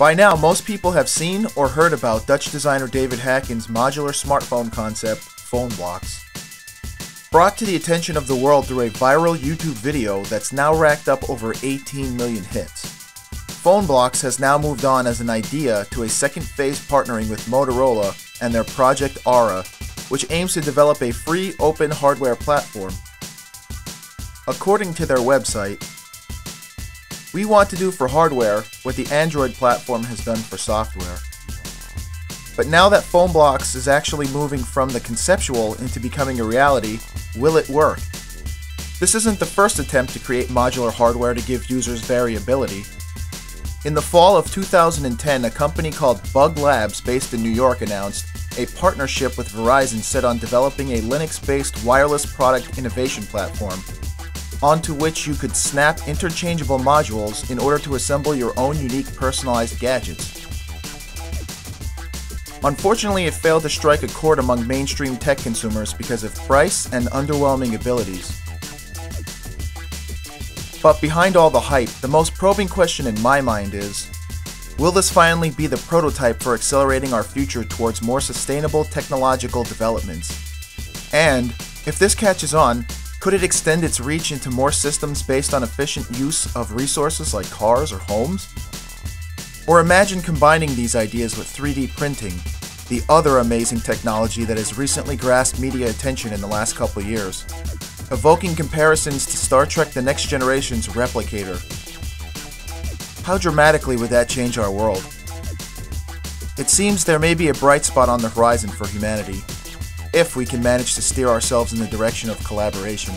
By now, most people have seen or heard about Dutch designer David Hacken's modular smartphone concept, Phonebloks, brought to the attention of the world through a viral YouTube video that's now racked up over 18 million hits. Phonebloks has now moved on as an idea to a second phase partnering with Motorola and their Project Ara, which aims to develop a free open hardware platform. According to their website, "We want to do for hardware what the Android platform has done for software." But now that Phonebloks is actually moving from the conceptual into becoming a reality, will it work? This isn't the first attempt to create modular hardware to give users variability. In the fall of 2010, a company called Bug Labs based in New York announced a partnership with Verizon set on developing a Linux-based wireless product innovation platform, onto which you could snap interchangeable modules in order to assemble your own unique personalized gadgets. Unfortunately, it failed to strike a chord among mainstream tech consumers because of price and underwhelming abilities. But behind all the hype, the most probing question in my mind is, will this finally be the prototype for accelerating our future towards more sustainable technological developments? And, if this catches on, could it extend its reach into more systems based on efficient use of resources like cars or homes? Or imagine combining these ideas with 3D printing, the other amazing technology that has recently grasped media attention in the last couple years, evoking comparisons to Star Trek: The Next Generation's Replicator. How dramatically would that change our world? It seems there may be a bright spot on the horizon for humanity, if we can manage to steer ourselves in the direction of collaboration.